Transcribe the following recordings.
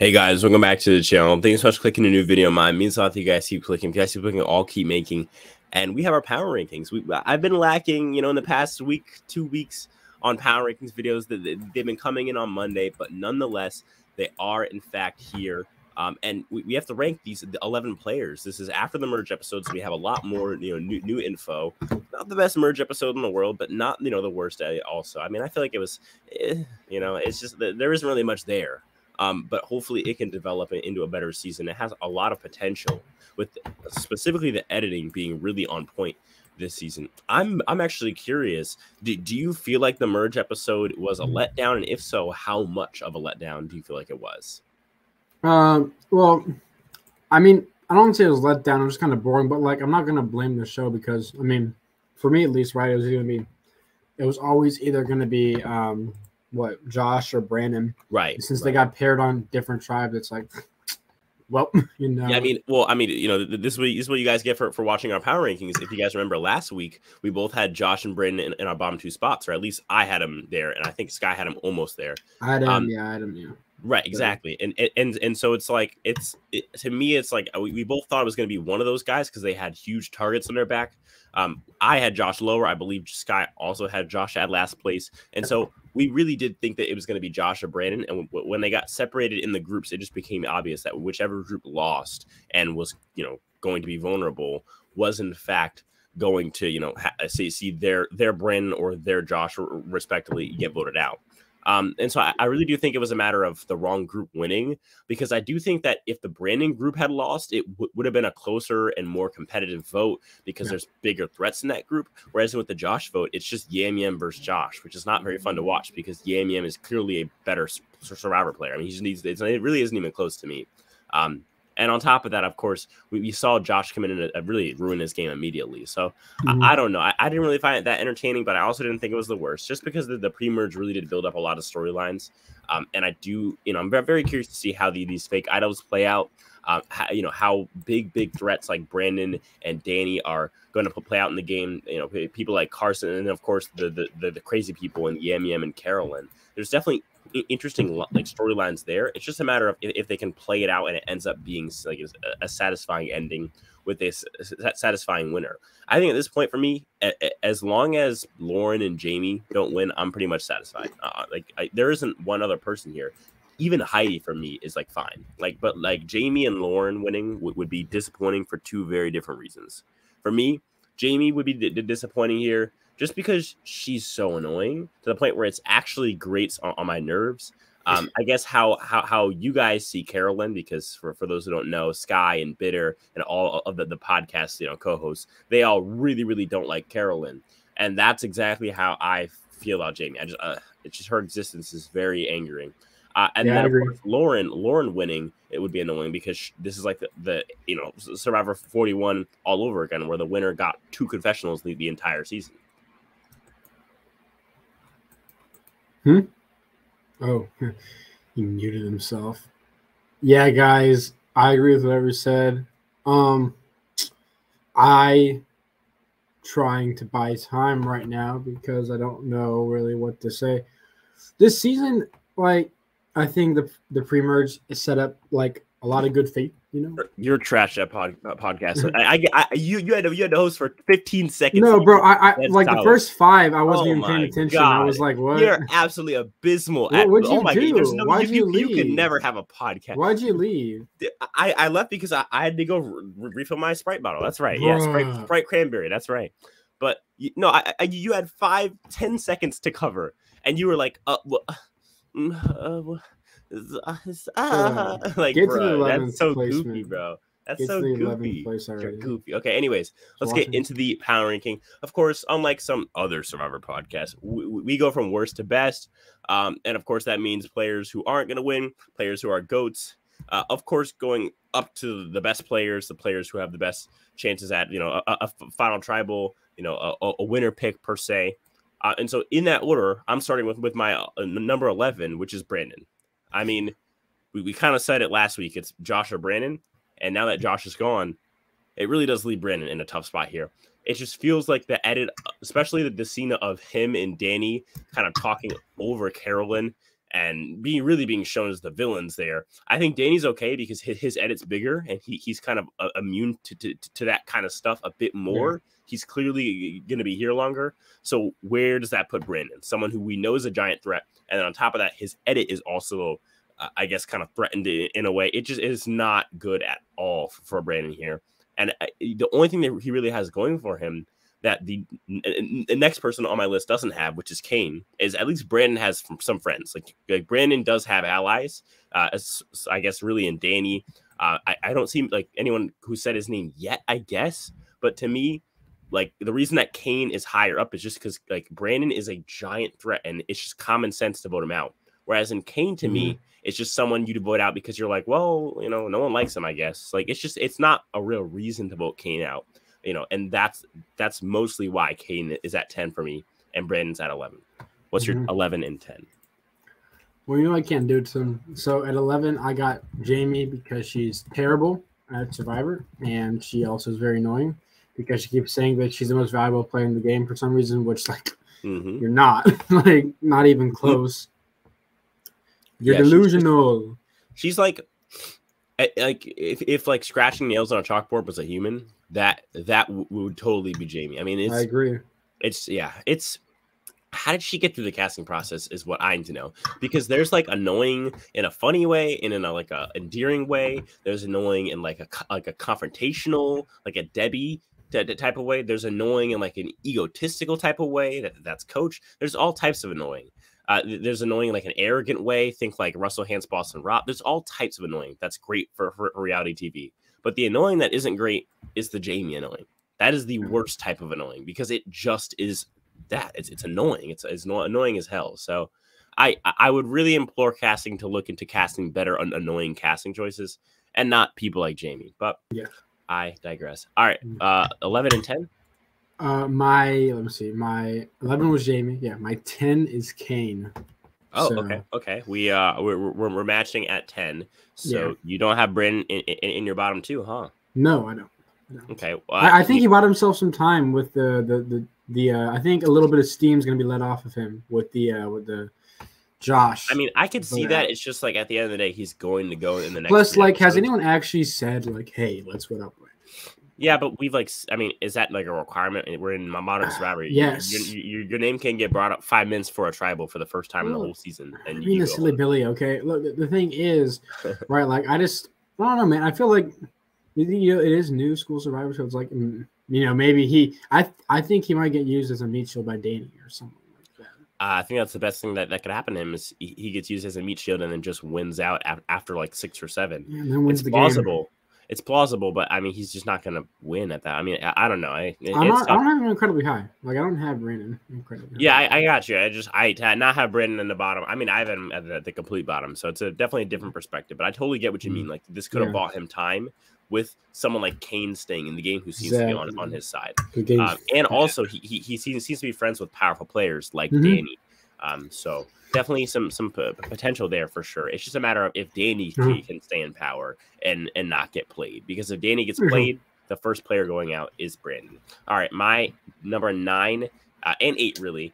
Hey guys, welcome back to the channel. Thank you so much for clicking a new video of mine. It means a lot that you guys keep clicking. If you guys keep clicking, I'll keep making. And we have our power rankings. I've been lacking, you know, in the past week, 2 weeks on power rankings videos. They've been coming in on Monday, but nonetheless, they are in fact here. And we have to rank these 11 players. This is after the merge episodes. So we have a lot more, you know, new info. Not the best merge episode in the world, but not, you know, the worst also. I mean, I feel like it was, you know, it's just there isn't really much there. But hopefully it can develop into a better season. It has a lot of potential, with specifically the editing being really on point this season. I'm actually curious. Do you feel like the merge episode was a letdown? And if so, how much of a letdown do you feel like it was? Well, I mean, I don't say it was let down. It was kind of boring, but like, I'm not going to blame the show because, I mean, for me at least, right, it was always either going to be, Josh or Brandon. Right. Since they got paired on different tribes, it's like, well, you know. Yeah, I mean, you know, this is what you guys get for watching our power rankings. If you guys remember last week, we both had Josh and Brandon in our bottom two spots, or at least I had him there, and I think Sky had him almost there. I had him, yeah. Right, exactly, and so it's like to me it's like we both thought it was going to be one of those guys because they had huge targets on their back. I had Josh lower, I believe Sky also had Josh at last place, and so we really did think that it was going to be Josh or Brandon. And when they got separated in the groups, it just became obvious that whichever group lost and was, you know, going to be vulnerable was in fact going to, you know, see their Brandon or their Josh respectively get voted out. And so I really do think it was a matter of the wrong group winning, because I do think that if the Brandon group had lost, it would have been a closer and more competitive vote because there's bigger threats in that group. Whereas with the Josh vote, it's just Yam Yam versus Josh, which is not very fun to watch because Yam Yam is clearly a better survivor player. I mean, he just needs it really isn't even close to me. And on top of that, of course, we saw Josh come in and really ruin his game immediately. So I don't know. I didn't really find it that entertaining, but I also didn't think it was the worst, just because the pre-merge really did build up a lot of storylines. And I do, you know, I'm very curious to see how these fake idols play out. You know, how big threats like Brandon and Danny are going to play out in the game. You know, people like Carson, and of course the crazy people in Yam Yam and Carolyn. There's definitely interesting like storylines there. It's just a matter of if they can play it out and it ends up being like a satisfying ending with a satisfying winner. I think at this point for me, as long as Lauren and Jamie don't win, I'm pretty much satisfied. There isn't one other person here. Even Heidi for me is like fine. But Jamie and Lauren winning would be disappointing for two very different reasons. For me, Jamie would be disappointing here just because she's so annoying to the point where it's actually grates on my nerves. I guess how you guys see Carolyn, because for those who don't know, Sky and Bitter and all of the podcast, you know, co-hosts, they all really don't like Carolyn, and that's exactly how I feel about Jamie. I just it's just her existence is very angering. And yeah, then of course, Lauren winning, it would be annoying because this is like the you know, Survivor 41 all over again, where the winner got two confessionals the entire season. Oh, he muted himself. Yeah, guys, I agree with whatever you said. I trying to buy time right now because I don't know really what to say. This season, like, I think the pre-merge is set up like a lot of good faith, you know. You're trash at podcast. You had to host for 15 seconds. No, bro, I like solid. The first five, I wasn't even paying attention. God. I was like, "What? You're absolutely abysmal." Why'd you leave? You could never have a podcast. Why'd you leave? I left because I had to go refill my Sprite bottle. That's right. Yeah, Sprite cranberry. That's right. But no, you had 10 seconds to cover, and you were like, well, like, bro, that's so goofy, bro. That's so goofy. You're goofy. Okay, anyways, let's get into the power ranking. Of course, unlike some other Survivor podcasts, we go from worst to best. And of course, that means players who aren't going to win, players who are GOATs. Of course, going up to the best players, the players who have the best chances at, you know, a final tribal, you know, a winner pick per se. And so in that order, I'm starting with my number 11, which is Brandon. I mean, we kind of said it last week. It's Josh or Brandon. And now that Josh is gone, it really does leave Brandon in a tough spot here. It just feels like the edit, especially the scene of him and Danny kind of talking over Carolyn and really being shown as the villains there. I think Danny's okay because his edit's bigger and he's kind of immune to that kind of stuff a bit more. Yeah. He's clearly going to be here longer. So where does that put Brandon? Someone who we know is a giant threat. And then on top of that, his edit is also, I guess, kind of threatened in a way. It just is not good at all for Brandon here. And the only thing that he really has going for him that the next person on my list doesn't have, which is Kane, is at least Brandon has some friends. Like Brandon does have allies, I guess, really in Danny. I don't see like anyone who said his name yet, I guess. But to me, like the reason that Kane is higher up is just because like Brandon is a giant threat and it's just common sense to vote him out. Whereas in Kane, to me, it's just someone you vote out because you're like, well, you know, no one likes him, I guess. Like, it's just, it's not a real reason to vote Kane out, you know, and that's mostly why Kane is at 10 for me and Brandon's at 11. What's your 11 and 10? Well, you know, I can't do it to him. So at 11, I got Jamie because she's terrible at Survivor, and she also is very annoying because she keeps saying that she's the most valuable player in the game for some reason, which, like, you're not, like, not even close. You're delusional. She's like if like scratching nails on a chalkboard was a human, that would totally be Jamie. I mean, I agree. It's how did she get through the casting process is what I need to know, because there's like annoying in a funny way and in a like a endearing way. There's annoying in like a confrontational, like a Debbie type of way. There's annoying in like an egotistical type of way. That's Coach. There's all types of annoying. There's annoying like an arrogant way. Think like Russell, Hans, Boston, Rob. There's all types of annoying. That's great for reality TV. But the annoying that isn't great is the Jamie annoying. That is the worst type of annoying because it just is that. It's annoying. It's annoying as hell. So I would really implore casting to look into casting better on annoying casting choices and not people like Jamie. But yeah, I digress. All right, 11 and 10. My 11 was Jamie. Yeah, my 10 is Kane. Oh, so, okay. We're matching at 10. So you don't have Brandon in your bottom two, huh? No, I don't. Okay. Well, I think he bought himself some time with the I think a little bit of steam's gonna be let off of him with the Josh. I mean, I could see that. It's just like at the end of the day, he's going to go in the next. Plus, like, has anyone actually said like, "Hey, let's what up"? Yeah, but we've like, I mean, is that like a requirement? We're in my modern Survivor. Yes. Your name can get brought up 5 minutes for a tribal for the first time in the whole season. And I mean, a silly Billy, okay? Look, the thing is, right, like, I don't know, man. I feel like, you know, it is new school Survivor, so it's like, you know, maybe I think he might get used as a meat shield by Danny or something like that. I think that's the best thing that could happen to him is he gets used as a meat shield and then just wins out after like 6 or 7. Yeah, and then wins the game. It's plausible, but I mean, he's just not going to win at that. I mean, I don't know. I don't have him incredibly high. Like, I don't have Brandon incredibly high. Yeah, I got you. I not have Brandon in the bottom. I mean, I have him at the complete bottom. So it's definitely a different perspective, but I totally get what you mean. Like, this could have bought him time with someone like Kane staying in the game who seems to be on his side. And also, he seems to be friends with powerful players like Danny. So definitely some potential there for sure. It's just a matter of if Danny can stay in power and not get played, because if Danny gets played, the first player going out is Brandon. All right, my number 9 and 8 really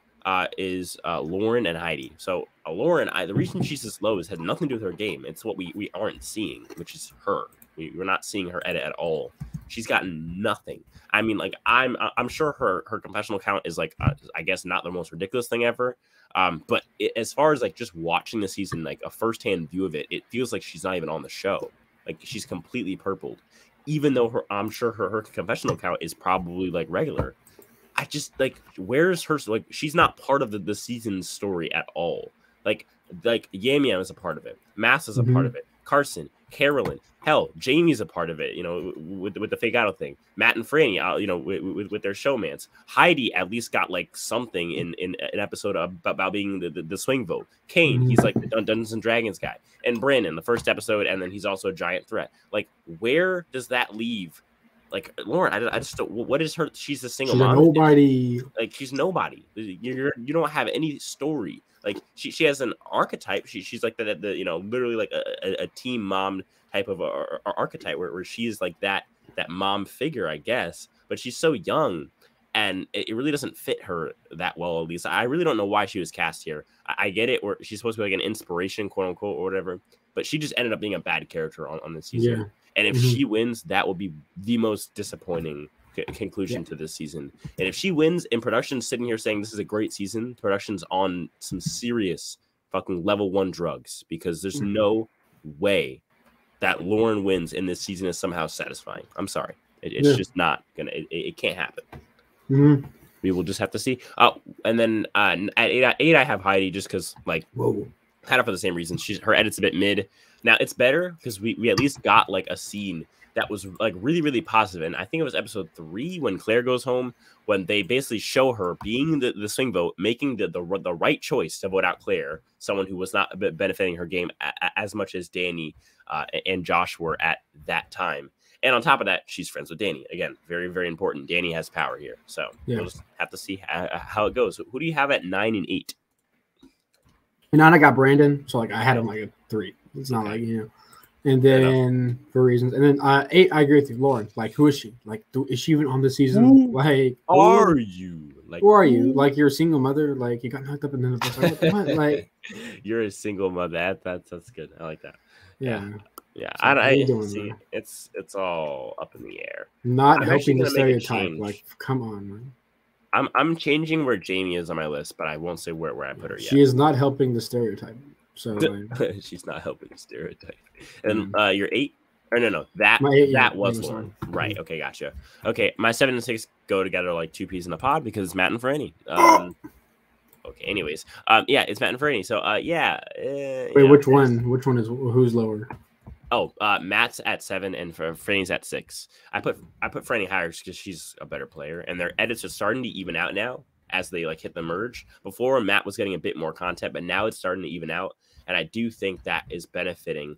is Lauren and Heidi. So Lauren, the reason she's this low has nothing to do with her game. It's what we aren't seeing, which is her. We're not seeing her edit at all. She's gotten nothing. I mean, like I'm sure her confessional count is like I guess not the most ridiculous thing ever. But as far as like just watching the season, like a firsthand view of it, it feels like she's not even on the show. Like she's completely purpled, even though I'm sure her confessional count is probably like regular. I just like, where's her? Like she's not part of the season's story at all. Like Yam Yam is a part of it. Mass is a part of it. Carson, Carolyn, hell, Jamie's a part of it, you know, with the fake out thing. Matt and Franny, you know, with their showmans. Heidi at least got like something in an episode about being the swing vote. Kane, he's like the Dungeons and Dragons guy, and Brandon, the first episode, and then he's also a giant threat. Like, where does that leave? Like Lauren, I just don't, what is her? She's a single mom. Nobody. Like she's nobody. You don't have any story. Like she has an archetype. She's like the you know, literally like a team mom type of archetype where she's like that mom figure, I guess. But she's so young, And it really doesn't fit her that well, at least. I really don't know why she was cast here. I get it, where she's supposed to be like an inspiration, quote unquote, or whatever. But she just ended up being a bad character on this season. Yeah. And if she wins, that will be the most disappointing conclusion to this season. And if she wins, and production's sitting here saying this is a great season, production's on some serious fucking level one drugs, because there's no way that Lauren wins in this season is somehow satisfying. I'm sorry. It's just not gonna. It can't happen. We will just have to see. And then at eight, I have Heidi, just because, like, kind of for the same reason. Her edit's a bit mid. Now it's better because we at least got like a scene that was like really, really positive. And I think it was episode 3 when Claire goes home, when they basically show her being the swing vote, making the right choice to vote out Claire, someone who was not benefiting her game as much as Danny and Josh were at that time. And on top of that, she's friends with Danny. Again, very, very important. Danny has power here. So we'll just have to see how it goes. Who do you have at 9 and 8? And I got Brandon. So like I had him like a 3. It's not like, you know. And then for reasons. And then 8, I agree with you, Lauren. Like, who is she? Like, is she even on this season? Who like, are you? Like, who are you? Like, you're a single mother. Like, you got knocked up in the bus. Like, what? Like, you're a single mother. That's good. I like that. Yeah. Yeah, so I doing, see man? It's all up in the air. Not helping the stereotype. Like, come on, man. I'm changing where Jamie is on my list, but I won't say where I put her yet. She is not helping the stereotype. So like, she's not helping the stereotype. And your 8? Or no, that was Lauren. Right. Okay, gotcha. Okay, my 7 and 6 go together like two peas in a pod because it's Matt and Franny. Okay. Anyways, yeah, it's Matt and Franny. So yeah. Wait, which one? Which one is who's lower? Oh, Matt's at 7 and Franny's at 6. I put Franny higher because she's a better player, and their edits are starting to even out now as they like hit the merge. Before, Matt was getting a bit more content, but now it's starting to even out, and I do think that is benefiting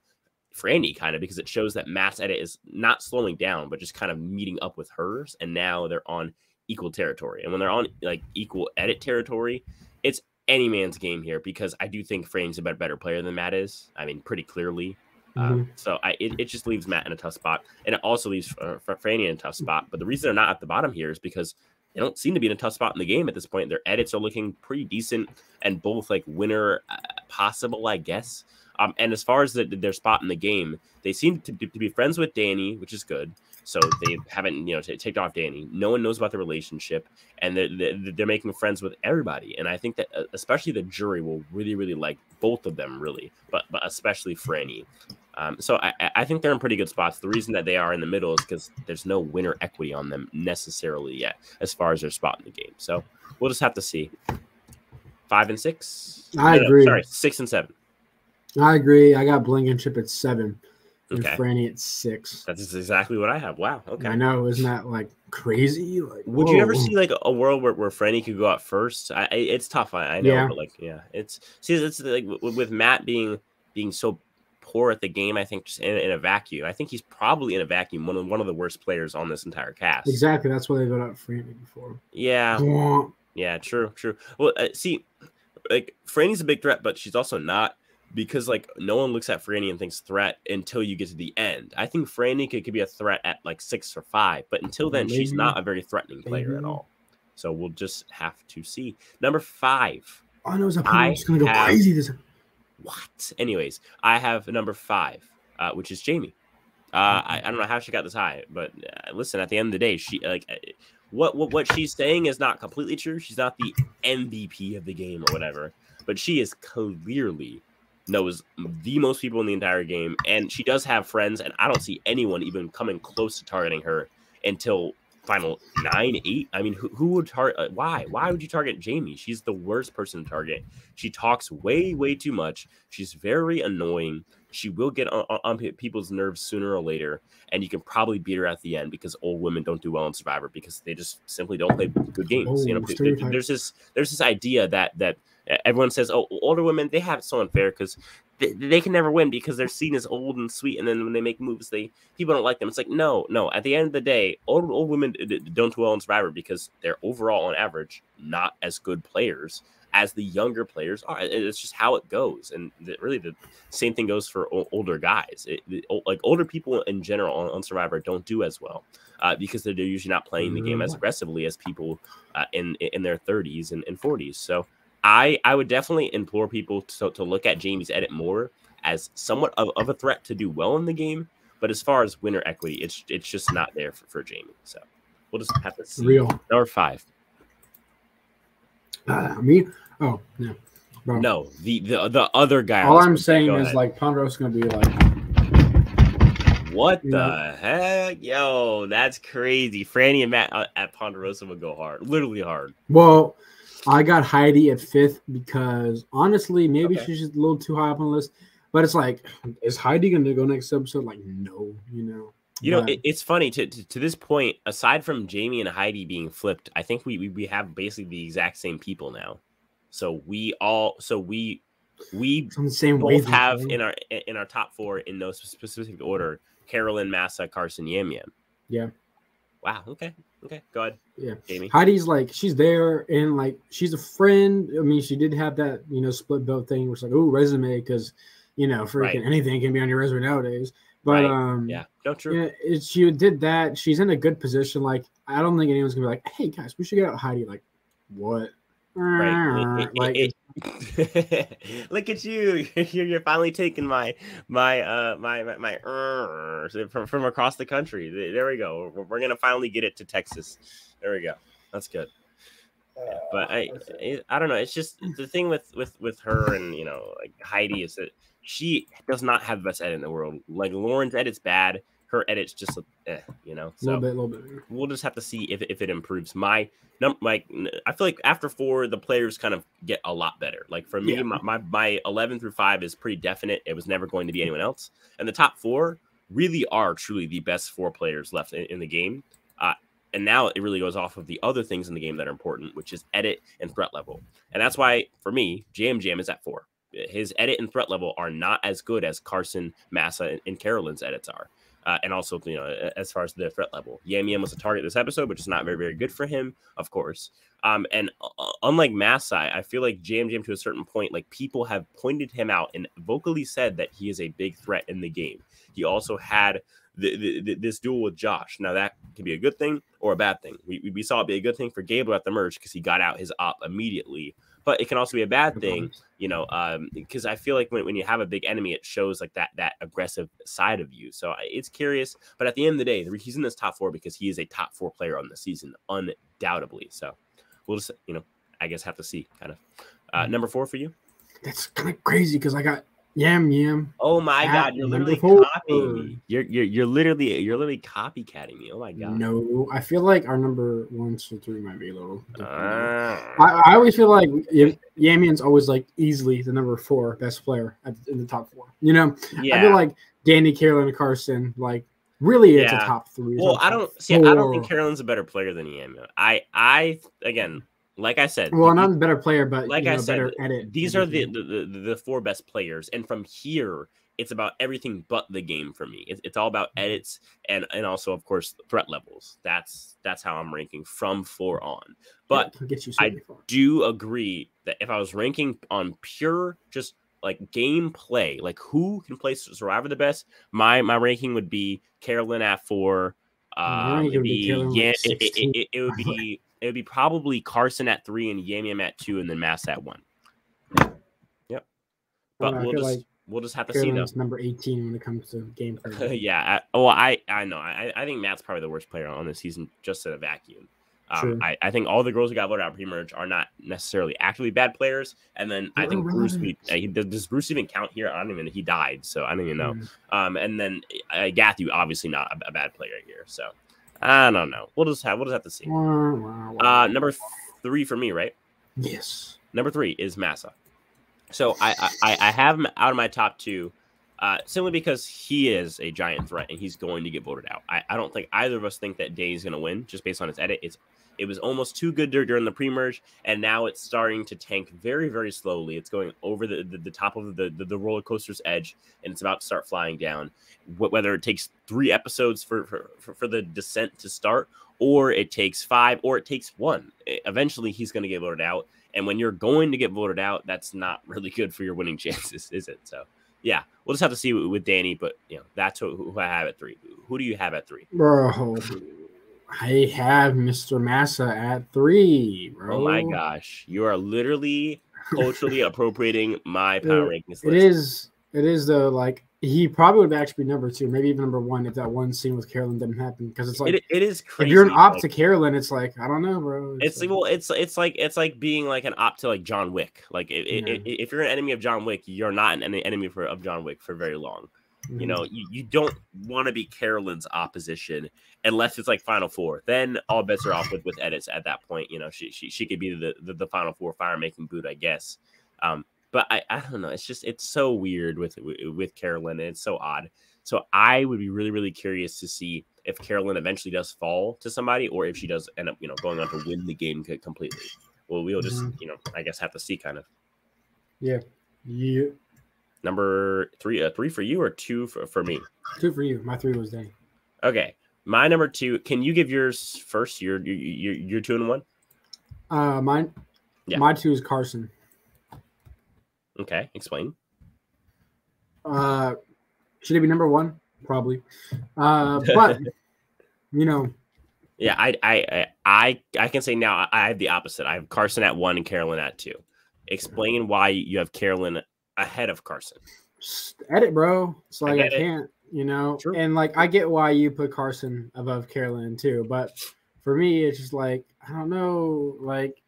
Franny kind of, because it shows that Matt's edit is not slowing down, but just kind of meeting up with hers, and now they're on equal territory. And when they're on like equal edit territory, it's any man's game here, because I do think Franny's a better player than Matt is. I mean, pretty clearly. So it just leaves Matt in a tough spot, and it also leaves Franny in a tough spot. But the reason they're not at the bottom here is because they don't seem to be in a tough spot in the game at this point. Their edits are looking pretty decent and both like winner possible, I guess. And as far as their spot in the game, they seem to be friends with Danny, which is good. So they haven't, you know, taken off Danny. No one knows about the relationship, and they're making friends with everybody. And I think that especially the jury will really, really like both of them, really, but especially Franny. So I think they're in pretty good spots. The reason that they are in the middle is because there's no winner equity on them necessarily yet as far as their spot in the game. So we'll just have to see. 5 and 6. I agree. Sorry, 6 and 7. I agree. I got Blankenship at 7. Okay. And Franny at 6. That's exactly what I have. Wow. Okay. I know. Isn't that like crazy? Like, would you ever see like a world where Franny could go out first? It's tough. I know. Yeah. But like, yeah, it's like with Matt being so poor at the game. I think just in a vacuum. I think he's probably in a vacuum. One of the worst players on this entire cast. Exactly. That's why they got out Franny before. Yeah. Yeah. True. True. Well, see, like Franny's a big threat, but she's also not. Because like no one looks at Franny and thinks threat until you get to the end. I think Franny could be a threat at like 6 or 5, but until then she's not a very threatening player at all. So we'll just have to see. Number 5. Oh no, it's gonna go crazy this. What? Anyways, I have number 5, which is Jamie. I don't know how she got this high, but listen, at the end of the day, she like what she's saying is not completely true. She's not the MVP of the game or whatever, but she is clearly knows the most people in the entire game, and she does have friends, and I don't see anyone even coming close to targeting her until final 9, 8. I mean, who would target? Why would you target Jamie? She's the worst person to target. She talks way too much. She's very annoying. She will get on people's nerves sooner or later, and you can probably beat her at the end because old women don't do well in Survivor because they just simply don't play good games. Oh, you know, there's this idea that everyone says, oh, older women, they have it so unfair because they can never win because they're seen as old and sweet. And then when they make moves, people don't like them. It's like, no. At the end of the day, old women don't do well in Survivor because they're overall, on average, not as good players. as the younger players are. It's just how it goes. And really the same thing goes for older guys. Like older people in general on Survivor don't do as well because they're usually not playing the game as aggressively as people in their 30s and 40s. So I would definitely implore people to look at Jamie's edit more as somewhat of a threat to do well in the game. But as far as winner equity, it's just not there for Jamie. So we'll just have to see. Real. Number 5. Me? Oh, yeah. Bro. No, the other guy. All I'm saying is, like, Ponderosa's going to be like... What the heck? Yo, that's crazy. Franny and Matt at Ponderosa would go hard. Literally hard. Well, I got Heidi at 5th because, honestly, maybe she's just a little too high up on the list. But it's like, is Heidi going to go next episode? Like, no, you know. You know, it's funny to this point, aside from Jamie and Heidi being flipped, I think we have basically the exact same people now. So we on the same both have in our top 4 in no specific order, Carolyn, Massa, Carson, Yam Yam. Yeah. Wow. Okay. Okay. Go ahead. Yeah. Jamie. Heidi's like, she's there and like, she's a friend. I mean, she did have that, you know, split belt thing, which is like, oh, resume. 'Cause you know, freaking anything can be on your resume nowadays. But yeah, no, true. You know, she did that. She's in a good position. Like, I don't think anyone's gonna be like, "Hey guys, we should get out Heidi." Like, what? Right. Look at you. You're finally taking my from across the country. There we go. We're gonna finally get it to Texas. There we go. That's good. Yeah, but I don't know. It's just the thing with her and, you know, like Heidi is that she does not have the best edit in the world. Like, Lauren's edit's bad. Her edit's just, you know. So a little bit. We'll just have to see if it improves. I feel like after 4, the players kind of get a lot better. Like, for me, my 11 through 5 is pretty definite. It was never going to be anyone else. And the top 4 really are truly the best 4 players left in the game. And now it really goes off of the other things in the game that are important, which is edit and threat level. And that's why, for me, Yam Yam is at 4. His edit and threat level are not as good as Carson, Massa, and Carolyn's edits are. And also, you know, as far as their threat level, Yam Yam was a target this episode, which is not very, very good for him, of course. And unlike Massa, I feel like Yam Yam, to a certain point, like, people have pointed him out and vocally said that he is a big threat in the game. He also had this duel with Josh. Now, that could be a good thing or a bad thing. We saw it be a good thing for Gable at the merge because he got out his op immediately. But it can also be a bad thing, you know, because I feel like when you have a big enemy, it shows like that aggressive side of you. So it's curious. But at the end of the day, he's in this top 4 because he is a top 4 player on the season, undoubtedly. So we'll just, you know, I guess have to see kind of. Number 4 for you. That's kind of crazy because I got Yam Yam. Oh my God, you're literally copying me. You're literally copycatting me. Oh my God. No, I feel like our number 1 through 3 might be a little. I always feel like Yam Yam's always like easily the number 4 best player in the top 4. You know, yeah. I feel like Danny, Carolyn, and Carson, like, really, it's a top 3. Well, I don't think Carolyn's a better player than Yam Yam. I again. Like I said, well, not a better player, but like, you know, I said, better edit. These are the 4 best players, and from here, it's about everything but the game for me. It's all about edits and also, of course, threat levels. That's how I'm ranking from 4 on. But I do agree that if I was ranking on pure just like gameplay, like who can play Survivor the best, my ranking would be Carolyn at 4. It would be probably Carson at 3 and Yam Yam at 2 and then Mass at 1. Yep. But we'll just have to see. That's number 18 when it comes to gameplay. Yeah. I know. I think Matt's probably the worst player on the season just in a vacuum. I think all the girls who got voted out pre-merge are not necessarily actively bad players. And then I think Bruce, does Bruce even count here? I don't even know. He died, so I don't even know. And then Gathu, obviously not a bad player here. So I don't know. We'll just have to see. Number 3 for me, right? Yes. Number 3 is Massa. So I have him out of my top 2, simply because he is a giant threat and he's going to get voted out. I don't think either of us think that Day's going to win just based on his edit. It was almost too good during the pre-merge, and now it's starting to tank very, very slowly. It's going over the top of the roller coaster's edge, and it's about to start flying down. Whether it takes 3 episodes for the descent to start, or it takes 5, or it takes 1. Eventually, he's going to get voted out, And when you're going to get voted out, that's not really good for your winning chances, is it? So, yeah, we'll just have to see with Danny. But, you know, that's who I have at 3. Who do you have at 3? Bro, I have Mr. Massa at 3, bro. Oh, my gosh. You are literally culturally appropriating my power rankings list. It is though, like, he probably would actually be number 2, maybe even number 1 if that one scene with Carolyn didn't happen. Because it's like it is crazy. If you're an op to Carolyn, it's like, I don't know, bro. It's like being like an op to like John Wick. Like if you're an enemy of John Wick, you're not an enemy of John Wick for very long. Mm-hmm. You know, you don't want to be Carolyn's opposition unless it's like Final 4. Then all bets are off with edits at that point. You know, she could be the Final 4 fire making boot, I guess. But I don't know. It's just, it's so weird with Carolyn, and it's so odd. So I would be really, really curious to see if Carolyn eventually does fall to somebody, or if she does end up, you know, going on to win the game completely. Well, we'll just, you know, I guess have to see kind of. Yeah. Yeah. Number 3, 3 for you or 2 for me? 2 for you. My 3 was Danny. Okay. My number 2, can you give yours first? Your 2 and 1? Mine? Yeah. My 2 is Carson. Okay, explain. Should it be number 1? Probably. But you know. Yeah, I can say now I have the opposite. I have Carson at 1 and Carolyn at 2. Explain why you have Carolyn ahead of Carson. Edit, bro. It's like I can't, you know. True. And like I get why you put Carson above Carolyn too, but for me, it's just like, I don't know, like,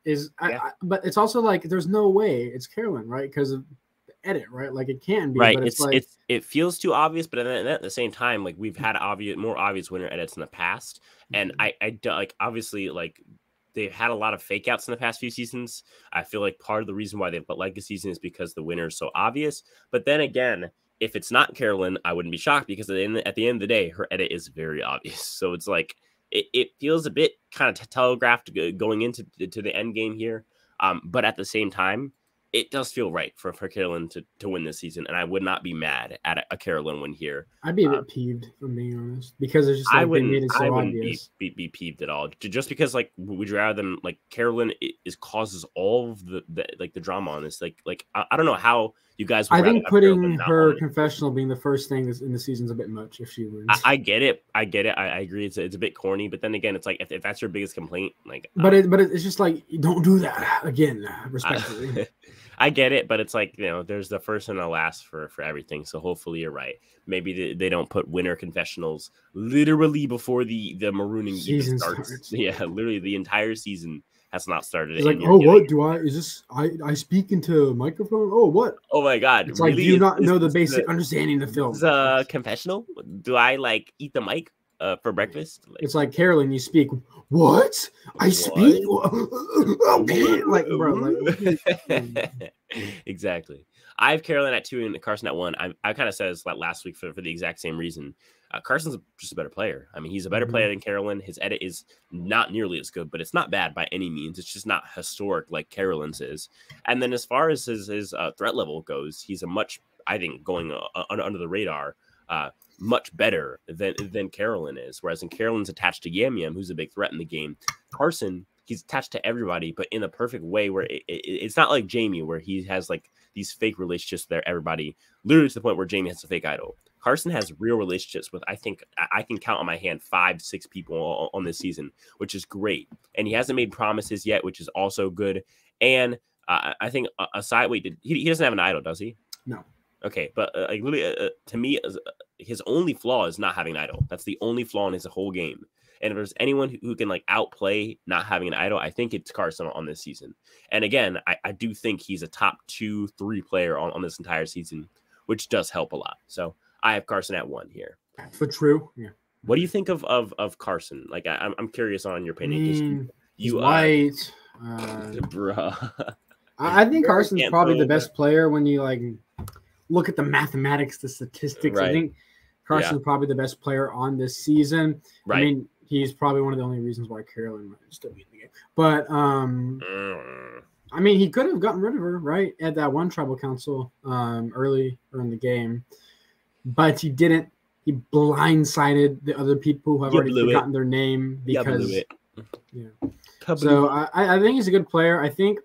but it's also like, there's no way it's Carolyn, right? Because of the edit, right? Like, it can be, right. But it's like, it feels too obvious, but then at the same time, like, we've had more obvious winner edits in the past. And I obviously, like, they've had a lot of fake outs in the past few seasons. I feel like part of the reason why they've put like a season is because the winner is so obvious. But then again, if it's not Carolyn, I wouldn't be shocked, because at the end of the day, her edit is very obvious. So it's like, it feels a bit kind of telegraphed going into the end game here. But at the same time, it does feel right for Carolyn to win this season. And I would not be mad at a Carolyn win here. I'd be a bit peeved, if I'm being honest, because it's just like, I wouldn't be peeved at all. Just because, like, would you rather them, like, Carolyn causes all of the drama on this. Like, I don't know how you guys would. I think putting her confessional being the first thing in the season's a bit much if she wins. I get it. I get it. I agree. It's a bit corny, but then again, it's like, if that's your biggest complaint, like, but it's just like, don't do that again, respectfully. I get it, but it's like, you know, there's the first and the last for everything. So hopefully you're right. Maybe they don't put winner confessionals literally before the marooning season starts. Yeah, literally the entire season has not started. It's like, oh, what do I? Is this? I speak into a microphone. Oh, what? Oh my God! It's really? Like, do you not know the basic understanding of the film? Is a confessional? Do I like eat the mic for breakfast? Like, it's like, Carolyn, you speak. What? I speak. Like, bro, like. Exactly. I have Carolyn at 2 and Carson at 1. I kind of said this last week for the exact same reason. Carson's just a better player. I mean, he's a better player than Carolyn. His edit is not nearly as good, but it's not bad by any means. It's just not historic like Carolyn's is. And then as far as his threat level goes, he's a much, I think, going under the radar, much better than Carolyn is. Whereas in Carolyn's attached to Yam Yam, who's a big threat in the game. Carson, he's attached to everybody, but in a perfect way where it's not like Jamie, where he has like these fake relationships there, everybody, literally to the point where Jamie has a fake idol. Carson has real relationships with, I think, I can count on my hand 5, 6 people on this season, which is great. And he hasn't made promises yet, which is also good. And I think he doesn't have an idol, does he? No. Okay, but like literally, to me, his only flaw is not having an idol. That's the only flaw in his whole game. And if there's anyone who can like outplay not having an idol, I think it's Carson on this season. And again, I do think he's a top 2, 3 player on this entire season, which does help a lot. So I have Carson at 1 here. For true. Yeah. What do you think of Carson? Like, I'm curious on your opinion. You white, bruh. I think Carson's probably the best player when you like look at the mathematics, the statistics. Right. I think Carson's probably the best player on this season. Right. I mean, he's probably one of the only reasons why Carolyn might still be in the game. But I mean, he could have gotten rid of her, right, at that one tribal council early in the game. But he didn't. He blindsided the other people who have already forgotten their name because. Yeah. So I think he's a good player. I think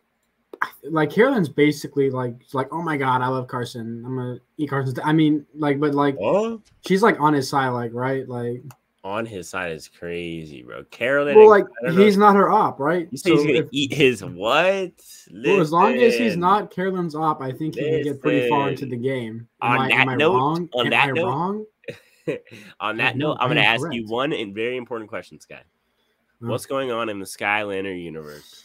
like Carolyn's basically like, oh my God, I love Carson. I'm gonna eat Carson's. I mean, like, but like, what? She's like on his side, like, right? Like, on his side is crazy, bro. Carolyn, well, like, he's not her op, right? You say so he's gonna eat his what? Well, as long as he's not Carolyn's op, I think he can get pretty far into the game. Am I wrong? On that note, I'm gonna ask you one very important question, Sky. What's going on in the Skylander universe?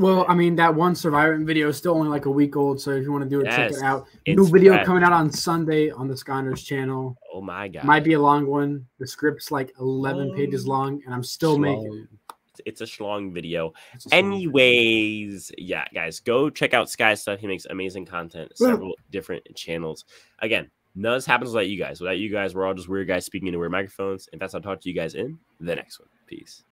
Well, I mean, that one Survivor video is still only like a week old, so if you want to do it, check it out. New video coming out on Sunday on the Skylanders channel. Oh my God, might be a long one. The script's like 11 pages long, and I'm still making it. It's a schlong video. Anyways, yeah, guys, go check out Sky's stuff. He makes amazing content, several different channels. Again, none of this happens without you guys. We're all just weird guys speaking into weird microphones, and that's how I talk to you guys in the next one. Peace.